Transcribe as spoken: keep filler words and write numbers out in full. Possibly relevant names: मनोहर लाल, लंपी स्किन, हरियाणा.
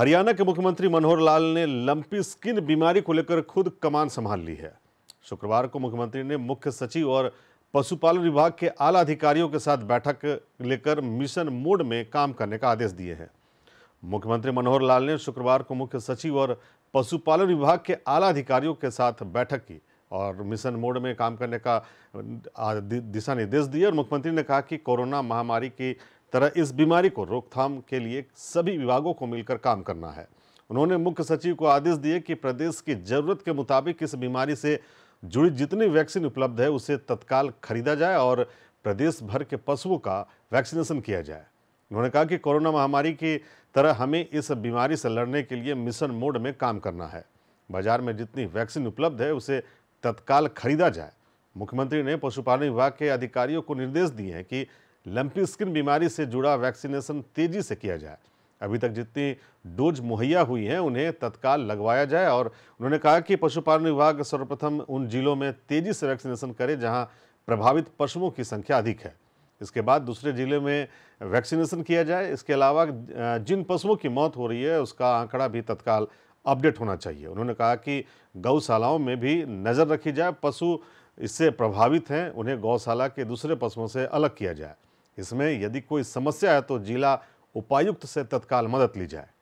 हरियाणा के मुख्यमंत्री मनोहर लाल ने लंपी स्किन बीमारी को लेकर खुद कमान संभाल ली है। शुक्रवार को मुख्यमंत्री ने मुख्य सचिव और पशुपालन विभाग के आला अधिकारियों के साथ बैठक लेकर मिशन मोड में काम करने का आदेश दिए हैं। मुख्यमंत्री मनोहर लाल ने शुक्रवार को मुख्य सचिव और पशुपालन विभाग के आला अधिकारियों के साथ बैठक की और मिशन मोड में काम करने का दिशा निर्देश दिए और मुख्यमंत्री ने कहा कि कोरोना महामारी की तरह इस बीमारी को रोकथाम के लिए सभी विभागों को मिलकर काम करना है। उन्होंने मुख्य सचिव को आदेश दिए कि प्रदेश की जरूरत के मुताबिक इस बीमारी से जुड़ी जितनी वैक्सीन उपलब्ध है उसे तत्काल खरीदा जाए और प्रदेश भर के पशुओं का वैक्सीनेशन किया जाए। उन्होंने कहा कि कोरोना महामारी की तरह हमें इस बीमारी से लड़ने के लिए मिशन मोड में काम करना है। बाजार में जितनी वैक्सीन उपलब्ध है उसे तत्काल खरीदा जाए। मुख्यमंत्री ने पशुपालन विभाग के अधिकारियों को निर्देश दिए हैं कि लंपी स्किन बीमारी से जुड़ा वैक्सीनेशन तेजी से किया जाए। अभी तक जितनी डोज मुहैया हुई हैं उन्हें तत्काल लगवाया जाए और उन्होंने कहा कि पशुपालन विभाग सर्वप्रथम उन जिलों में तेजी से वैक्सीनेशन करे जहां प्रभावित पशुओं की संख्या अधिक है। इसके बाद दूसरे जिले में वैक्सीनेशन किया जाए। इसके अलावा जिन पशुओं की मौत हो रही है उसका आंकड़ा भी तत्काल अपडेट होना चाहिए। उन्होंने कहा कि गौशालाओं में भी नज़र रखी जाए। पशु इससे प्रभावित हैं, उन्हें गौशाला के दूसरे पशुओं से अलग किया जाए। इसमें यदि कोई समस्या है तो जिला उपायुक्त से तत्काल मदद ली जाए।